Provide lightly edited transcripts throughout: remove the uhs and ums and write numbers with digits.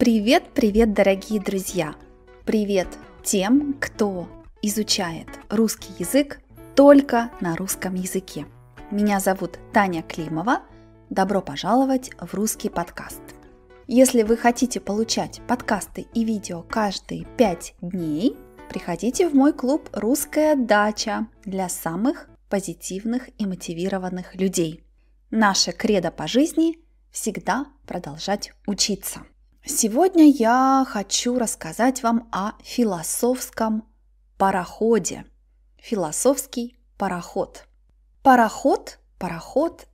Привет, дорогие друзья! Привет тем, кто изучает русский язык только на русском языке. Меня зовут Таня Климова. Добро пожаловать в русский подкаст. Если вы хотите получать подкасты и видео каждые 5 дней, приходите в мой клуб «Русская дача» для самых позитивных и мотивированных людей. Наше кредо по жизни – всегда продолжать учиться. Сегодня я хочу рассказать вам о философском пароходе. Философский пароход. Пароход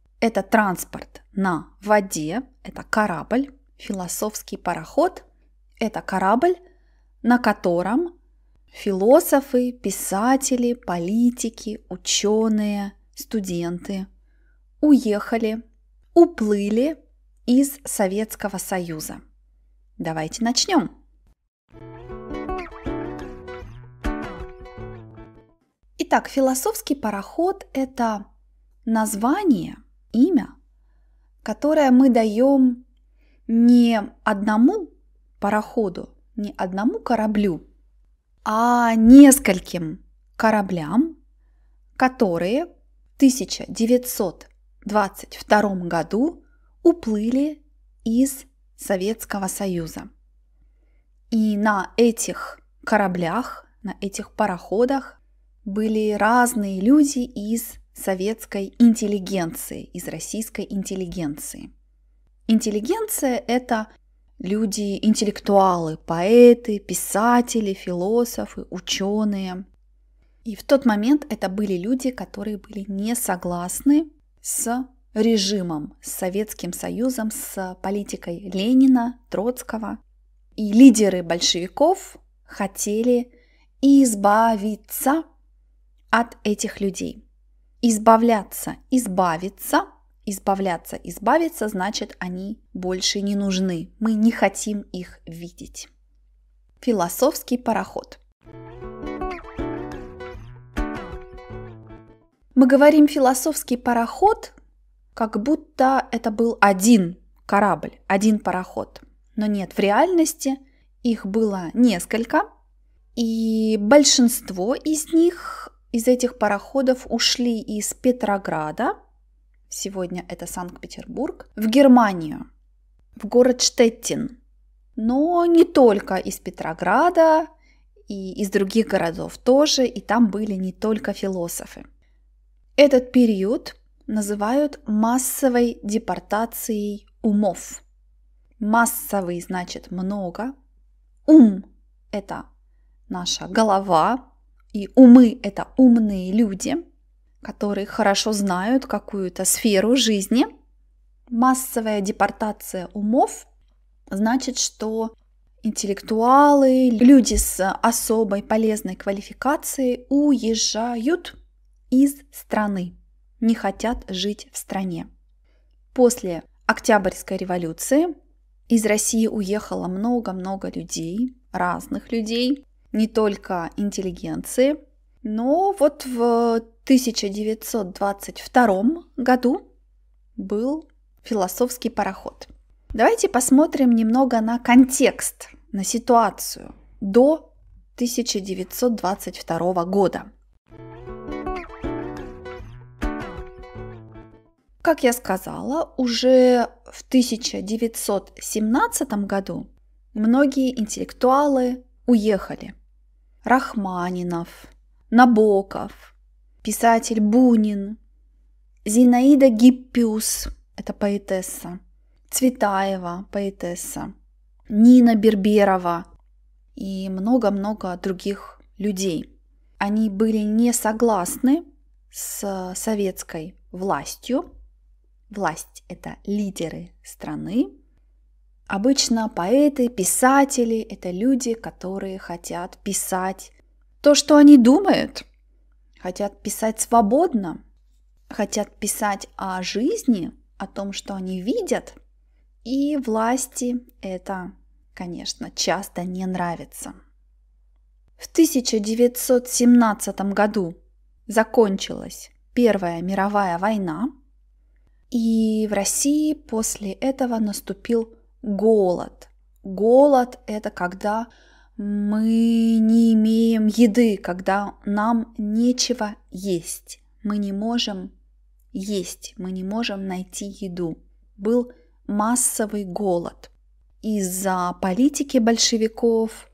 – это транспорт на воде, это корабль. Философский пароход – это корабль, на котором философы, писатели, политики, ученые, студенты уехали, уплыли из Советского Союза. Давайте начнем. Итак, философский пароход – это название, имя, которое мы даем не одному пароходу, не одному кораблю, а нескольким кораблям, которые в 1922 году уплыли из Советского Союза. И на этих кораблях, на этих пароходах были разные люди из советской интеллигенции, из российской интеллигенции. Интеллигенция – это люди, интеллектуалы, поэты, писатели, философы, ученые. И в тот момент это были люди, которые были не согласны с режимом, с Советским Союзом, с политикой Ленина, Троцкого. И лидеры большевиков хотели избавиться от этих людей. Избавляться, значит, они больше не нужны. Мы не хотим их видеть. Философский пароход. Мы говорим «философский пароход», как будто это был один корабль, один пароход. Но нет, в реальности их было несколько, и большинство из них, из этих пароходов, ушли из Петрограда, сегодня это Санкт-Петербург, в Германию, в город Штеттин. Но не только из Петрограда, и из других городов тоже, и там были не только философы. Этот период называют массовой депортацией умов. Массовый значит много. Ум – это наша голова, и умы – это умные люди, которые хорошо знают какую-то сферу жизни. Массовая депортация умов значит, что интеллектуалы, люди с особой полезной квалификацией уезжают из страны, не хотят жить в стране. После Октябрьской революции из России уехало много-много людей, разных людей, не только интеллигенции, но вот в 1922 году был философский пароход. Давайте посмотрим немного на контекст, на ситуацию до 1922 года. Как я сказала, уже в 1917 году многие интеллектуалы уехали. Рахманинов, Набоков, писатель Бунин, Зинаида Гиппиус, это поэтесса, Цветаева, поэтесса, Нина Берберова и много-много других людей. Они были не согласны с советской властью. Власть – это лидеры страны. Обычно поэты, писатели – это люди, которые хотят писать то, что они думают, хотят писать свободно, хотят писать о жизни, о том, что они видят, и власти это, конечно, часто не нравится. В 1917 году закончилась Первая мировая война, и в России после этого наступил голод, Голод – это когда мы не имеем еды, когда нам нечего есть. Мы не можем есть, мы не можем найти еду. Был массовый голод. Из-за политики большевиков,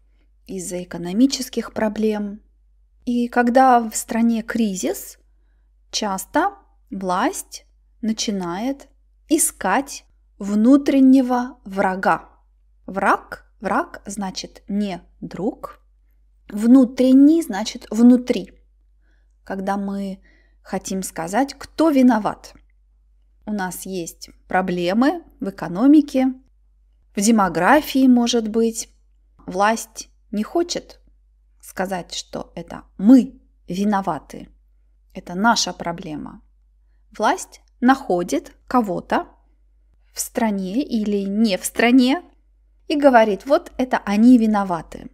из-за экономических проблем. И когда в стране кризис, часто власть начинает искать внутреннего врага. Враг значит не друг, внутренний значит внутри. Когда мы хотим сказать, кто виноват. У нас есть проблемы в экономике, в демографии, может быть. Власть не хочет сказать, что это мы виноваты. Это наша проблема. Власть находит кого-то в стране или не в стране и говорит, вот это они виноваты.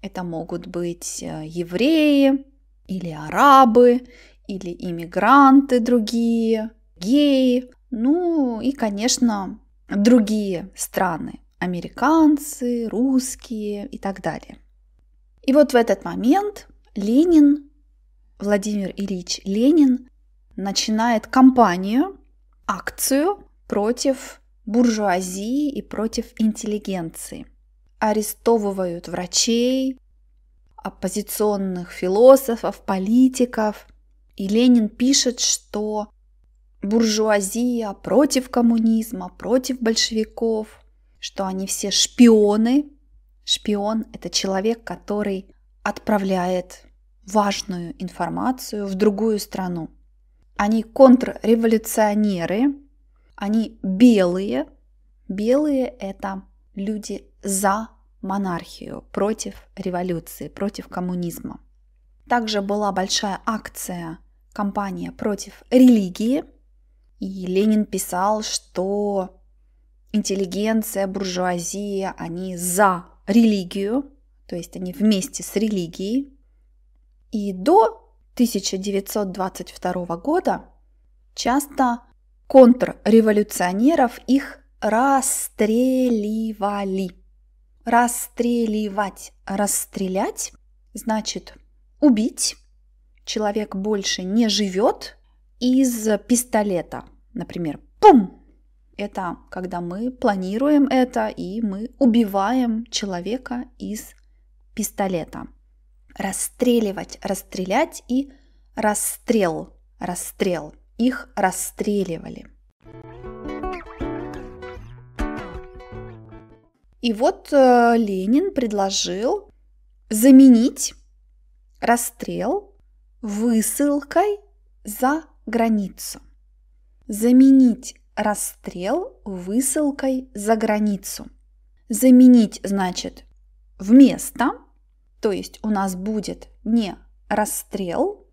Это могут быть евреи или арабы, или иммигранты другие, геи, ну и, конечно, другие страны, американцы, русские и так далее. И вот в этот момент Ленин, Владимир Ильич Ленин, начинает кампанию, акцию против буржуазии и против интеллигенции. Арестовывают врачей, оппозиционных философов, политиков. И Ленин пишет, что буржуазия против коммунизма, против большевиков, что они все шпионы. Шпион – это человек, который отправляет важную информацию в другую страну. Они контрреволюционеры, они белые. Белые – это люди за монархию, против революции, против коммунизма. Также была большая акция, кампания против религии. И Ленин писал, что интеллигенция, буржуазия, они за религию, то есть они вместе с религией. И до 1922 года часто контрреволюционеров их расстреливали. Расстреливать, расстрелять значит убить. Человек больше не живет из пистолета. Например, пум! Это когда мы планируем это, и мы убиваем человека из пистолета. Расстреливать, расстрелять и расстрел. Расстрел. Их расстреливали. И вот Ленин предложил заменить расстрел высылкой за границу. Заменить расстрел высылкой за границу. Заменить значит вместо, то есть у нас будет не расстрел,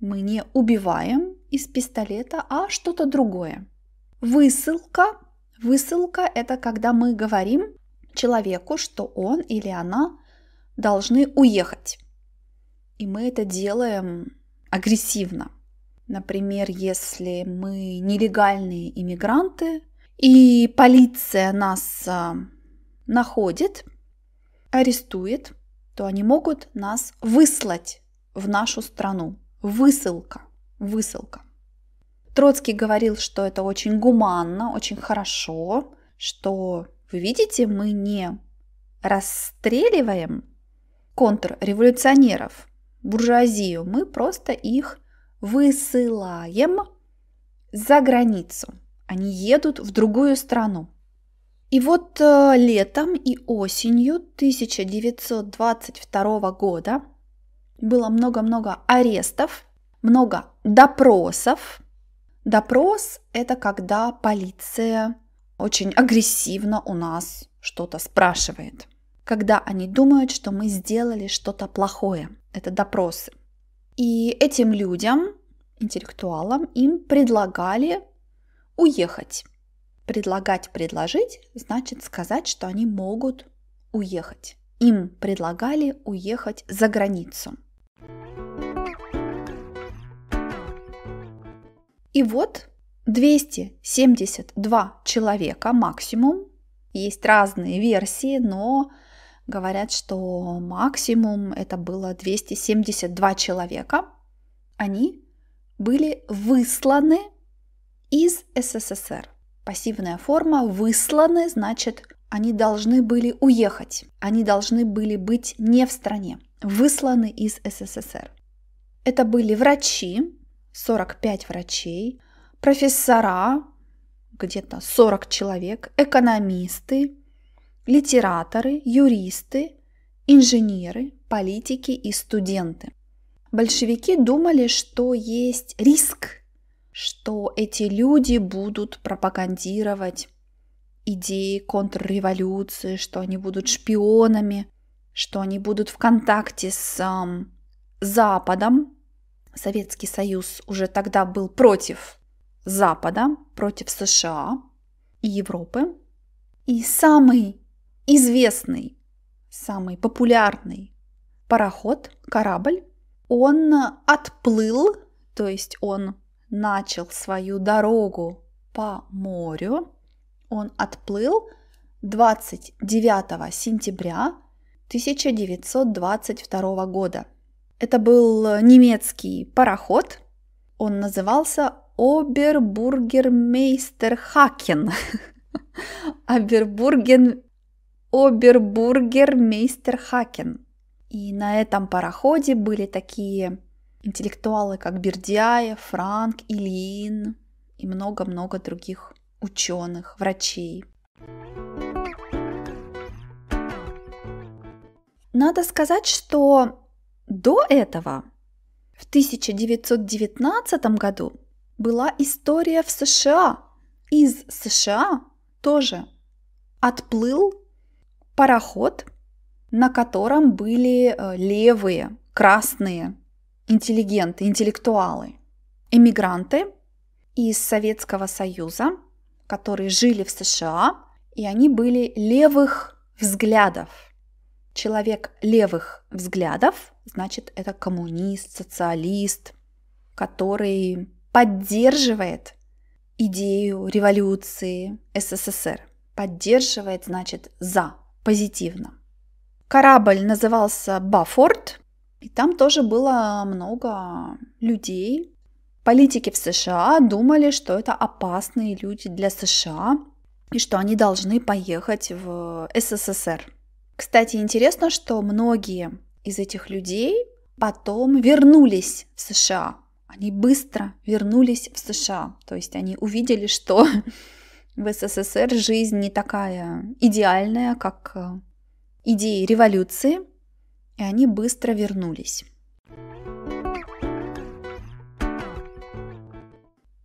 мы не убиваем из пистолета, а что-то другое. Высылка. Высылка – это когда мы говорим человеку, что он или она должны уехать. И мы это делаем агрессивно. Например, если мы нелегальные иммигранты, и полиция нас находит, арестует, то они могут нас выслать в нашу страну. Высылка. Высылка. Троцкий говорил, что это очень гуманно, очень хорошо, что, вы видите, мы не расстреливаем контрреволюционеров, буржуазию, мы просто их высылаем за границу. Они едут в другую страну. И вот летом и осенью 1922 года было много-много арестов, много допросов. Допрос – это когда полиция очень агрессивно у нас что-то спрашивает. Когда они думают, что мы сделали что-то плохое. Это допросы. И этим людям, интеллектуалам, им предлагали уехать. Предлагать, предложить, значит сказать, что они могут уехать. Им предлагали уехать за границу. И вот 272 человека максимум Есть разные версии, но говорят, что максимум это было 272 человека. Они были высланы из СССР. Пассивная форма «высланы», значит, они должны были уехать, они должны были быть не в стране, высланы из СССР. Это были врачи, 45 врачей, профессора, где-то 40 человек, экономисты, литераторы, юристы, инженеры, политики и студенты. Большевики думали, что есть риск, что эти люди будут пропагандировать идеи контрреволюции, что они будут шпионами, что они будут в контакте с Западом. Советский Союз уже тогда был против Запада, против США и Европы. И самый известный, самый популярный пароход, корабль, он отплыл, то есть он начал свою дорогу по морю. Он отплыл 29 сентября 1922 года. Это был немецкий пароход. Он назывался Обербургермейстер Хакен. Обербургермейстер Хакен. И на этом пароходе были такие интеллектуалы, как Бердяев, Франк, Ильин и много-много других ученых, врачей. Надо сказать, что до этого, в 1919 году, была история в США. Из США тоже отплыл пароход, на котором были левые, красные интеллигенты, интеллектуалы, эмигранты из Советского Союза, которые жили в США, и они были левых взглядов. Человек левых взглядов, значит, это коммунист, социалист, который поддерживает идею революции СССР. Поддерживает, значит, за, позитивно. Корабль назывался «Бафорд», и там тоже было много людей. Политики в США думали, что это опасные люди для США и что они должны поехать в СССР. Кстати, интересно, что многие из этих людей потом вернулись в США. Они быстро вернулись в США. То есть они увидели, что в СССР жизнь не такая идеальная, как идеи революции, и они быстро вернулись.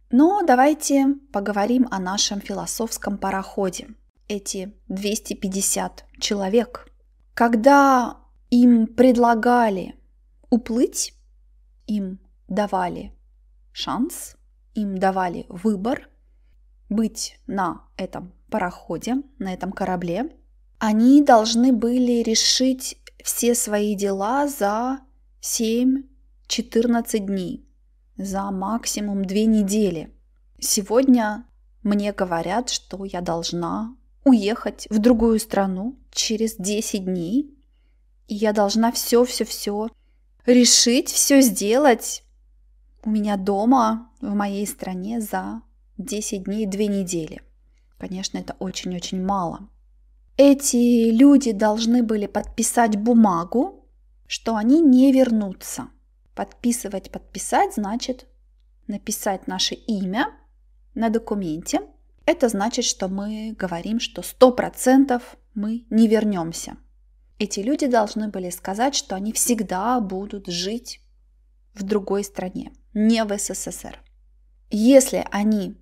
Но давайте поговорим о нашем философском пароходе. Эти 250 человек. Когда им предлагали уплыть, им давали шанс, им давали выбор быть на этом пароходе, на этом корабле. Они должны были решить все свои дела за 7-14 дней, за максимум 2 недели. Сегодня мне говорят, что я должна уехать в другую страну через 10 дней, и я должна все решить, все сделать у меня дома, в моей стране за 10 дней, 2 недели. Конечно, это очень-очень мало. Эти люди должны были подписать бумагу, что они не вернутся. Подписать значит написать наше имя на документе. Это значит, что мы говорим, что 100% мы не вернемся. Эти люди должны были сказать, что они всегда будут жить в другой стране, не в СССР. Если они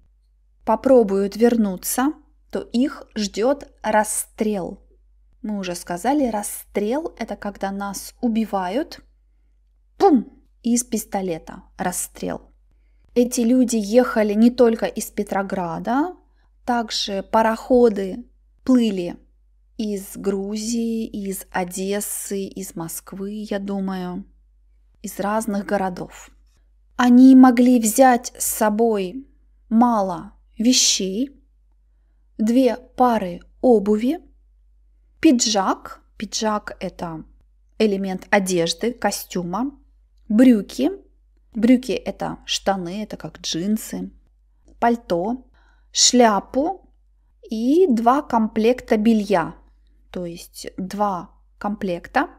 попробуют вернуться, то их ждет расстрел. Мы уже сказали, расстрел – это когда нас убивают, пум, из пистолета расстрел. Эти люди ехали не только из Петрограда, также пароходы плыли из Грузии, из Одессы, из Москвы, я думаю, из разных городов. Они могли взять с собой мало вещей, 2 пары обуви, пиджак, пиджак – это элемент одежды, костюма, брюки, брюки – это штаны, это как джинсы, пальто, шляпу и два комплекта белья, то есть два комплекта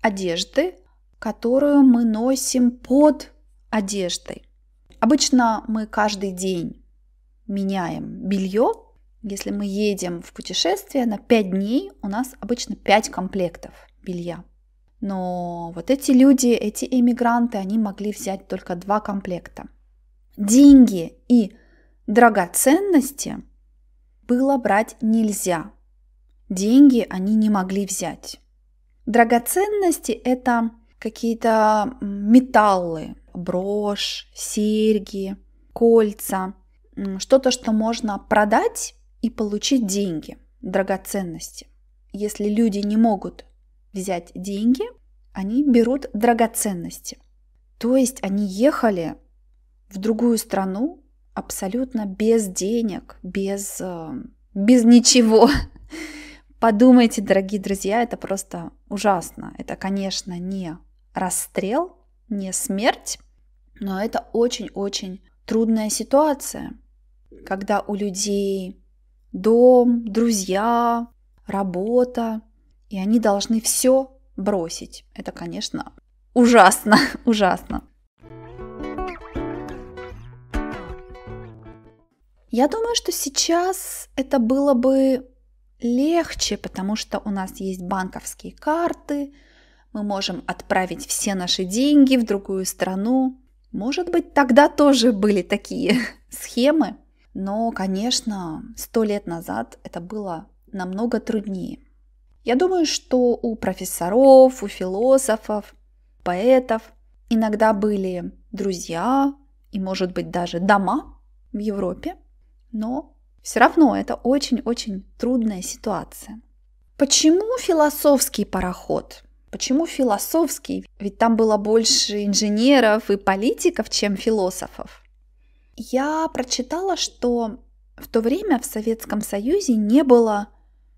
одежды, которую мы носим под одеждой. Обычно мы каждый день меняем белье. Если мы едем в путешествие на 5 дней, у нас обычно 5 комплектов белья. Но вот эти люди, эти эмигранты, они могли взять только 2 комплекта. Деньги и драгоценности было брать нельзя. Деньги они не могли взять. Драгоценности – это какие-то металлы, брошь, серьги, кольца, что-то, что можно продать и получить деньги, драгоценности. Если люди не могут взять деньги, они берут драгоценности. То есть они ехали в другую страну абсолютно без денег, без ничего. Подумайте, дорогие друзья, это просто ужасно. Это, конечно, не расстрел, не смерть, но это очень-очень трудная ситуация, когда у людей дом, друзья, работа, и они должны все бросить. Это, конечно, ужасно, ужасно. Я думаю, что сейчас это было бы легче, потому что у нас есть банковские карты, мы можем отправить все наши деньги в другую страну. Может быть, тогда тоже были такие схемы, но, конечно, 100 лет назад это было намного труднее. Я думаю, что у профессоров, у философов, поэтов иногда были друзья и, может быть, даже дома в Европе, но все равно это очень-очень трудная ситуация. Почему философский пароход? Почему философский? Ведь там было больше инженеров и политиков, чем философов. Я прочитала, что в то время в Советском Союзе не было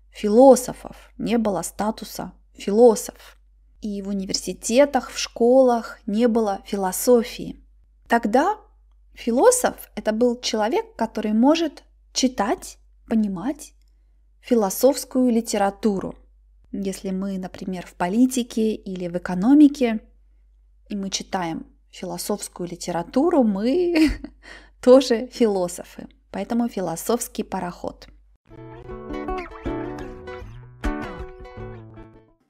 философов, не было статуса философ. И в университетах, в школах не было философии. Тогда философ – это был человек, который может читать, понимать философскую литературу. Если мы, например, в политике или в экономике, и мы читаем философскую литературу, мы тоже философы. Поэтому философский пароход.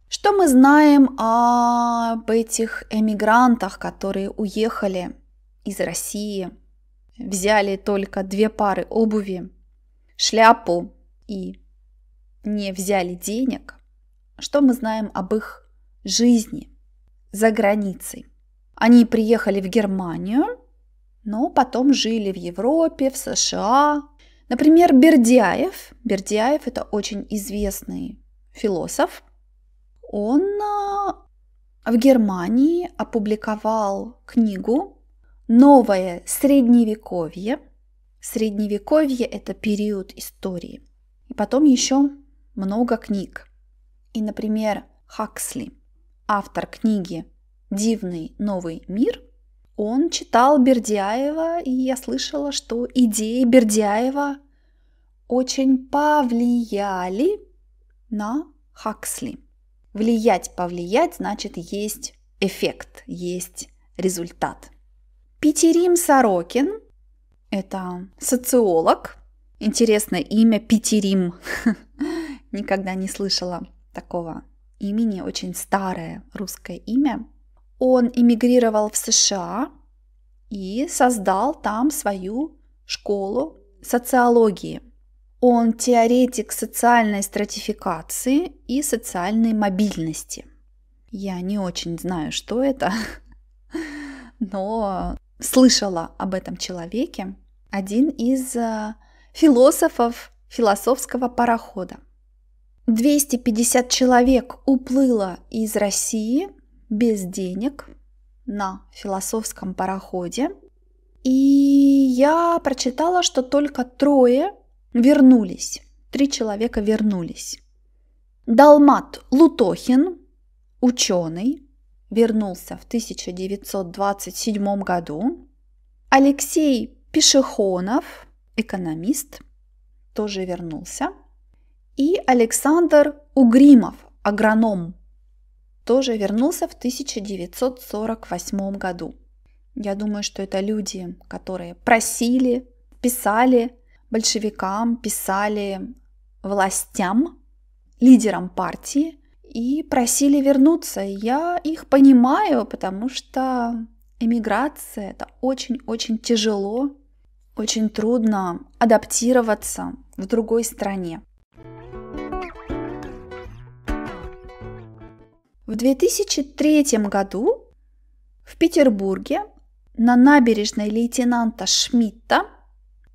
Что мы знаем об этих эмигрантах, которые уехали из России, взяли только 2 пары обуви, шляпу и не взяли денег? Что мы знаем об их жизни за границей? Они приехали в Германию, но потом жили в Европе, в США. Например, Бердяев. Бердяев – это очень известный философ. Он в Германии опубликовал книгу «Новое средневековье». Средневековье – это период истории. И потом еще много книг. И, например, Хаксли, автор книги «Дивный новый мир», он читал Бердяева, и я слышала, что идеи Бердяева очень повлияли на Хаксли. Влиять, повлиять, значит, есть эффект, есть результат. Питерим Сорокин – это социолог. Интересное имя Питерим. Никогда не слышала такого имени, очень старое русское имя. Он эмигрировал в США и создал там свою школу социологии. Он теоретик социальной стратификации и социальной мобильности. Я не очень знаю, что это, но слышала об этом человеке. Один из философов философского парохода. 250 человек уплыло из России без денег на философском пароходе. И я прочитала, что только 3 вернулись. Три человека вернулись. Далмат Лутохин, ученый, вернулся в 1927 году. Алексей Пишехонов, экономист, тоже вернулся. И Александр Угримов, агроном, тоже вернулся в 1948 году. Я думаю, что это люди, которые просили, писали большевикам, писали властям, лидерам партии и просили вернуться. Я их понимаю, потому что эмиграция – это очень-очень тяжело, очень трудно адаптироваться в другой стране. В 2003 году в Петербурге на набережной лейтенанта Шмидта,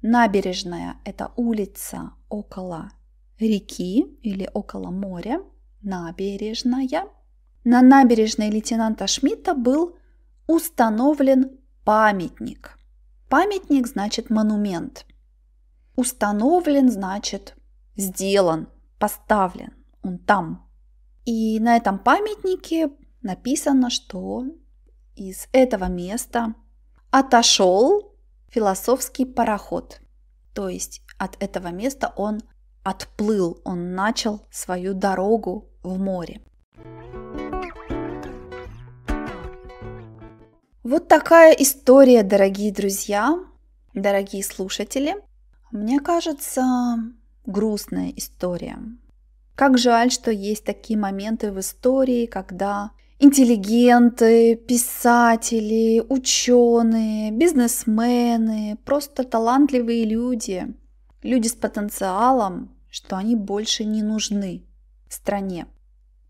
набережная – это улица около реки или около моря, набережная. На набережной лейтенанта Шмидта был установлен памятник. Памятник значит монумент. Установлен значит сделан, поставлен, он там. И на этом памятнике написано, что из этого места отошел философский пароход. То есть от этого места он отплыл, он начал свою дорогу в море. Вот такая история, дорогие друзья, дорогие слушатели. Мне кажется, грустная история. Как жаль, что есть такие моменты в истории, когда интеллигенты, писатели, ученые, бизнесмены, просто талантливые люди, люди с потенциалом, что они больше не нужны стране.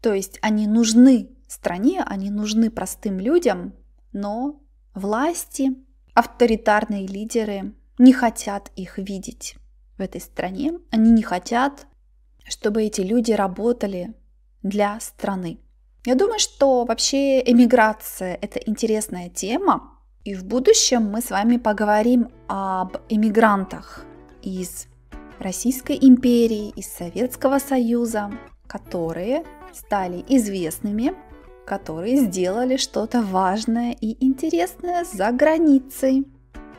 То есть они нужны стране, они нужны простым людям, но власти, авторитарные лидеры не хотят их видеть в этой стране, они не хотят, чтобы эти люди работали для страны. Я думаю, что вообще эмиграция – это интересная тема, и в будущем мы с вами поговорим об эмигрантах из Российской империи, из Советского Союза, которые стали известными, которые сделали что-то важное и интересное за границей.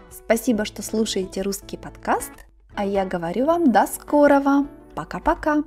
Спасибо, что слушаете русский подкаст, а я говорю вам до скорого! Пока-пока!